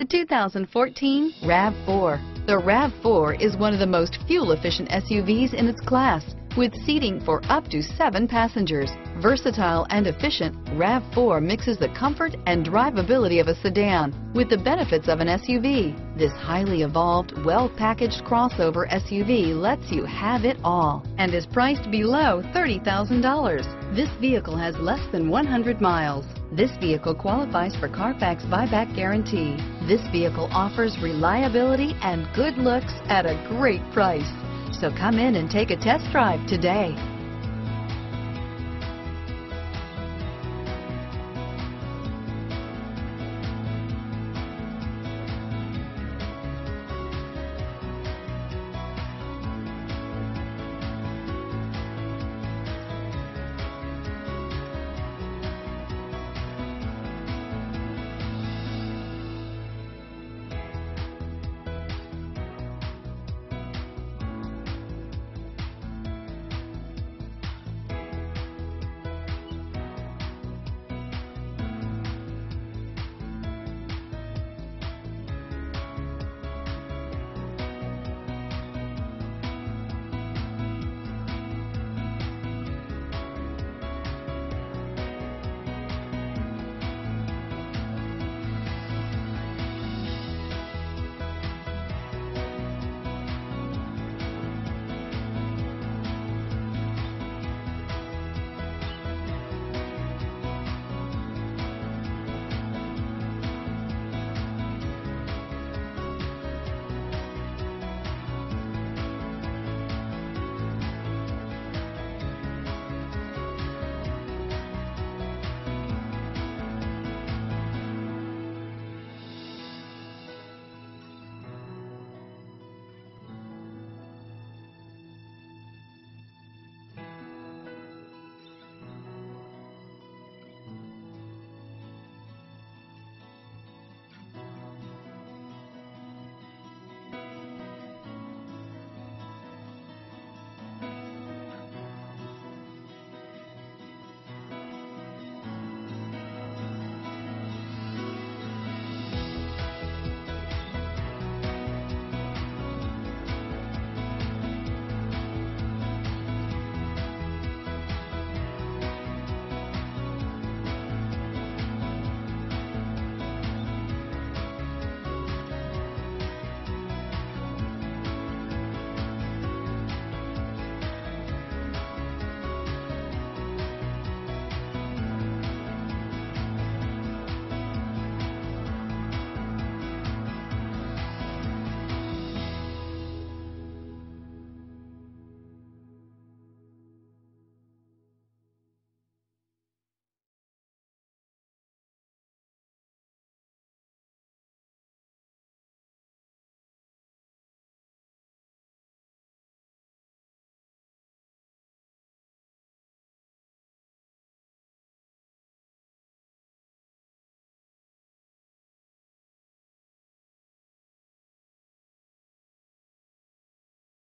The 2014 RAV4. The RAV4 is one of the most fuel-efficient SUVs in its class, with seating for up to 7 passengers. Versatile and efficient, RAV4 mixes the comfort and drivability of a sedan with the benefits of an SUV. This highly evolved, well-packaged crossover SUV lets you have it all and is priced below $30,000. This vehicle has less than 100 miles. This vehicle qualifies for Carfax buyback guarantee. This vehicle offers reliability and good looks at a great price. So come in and take a test drive today.